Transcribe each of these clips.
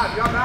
Huh?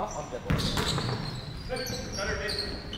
I'm dead. Better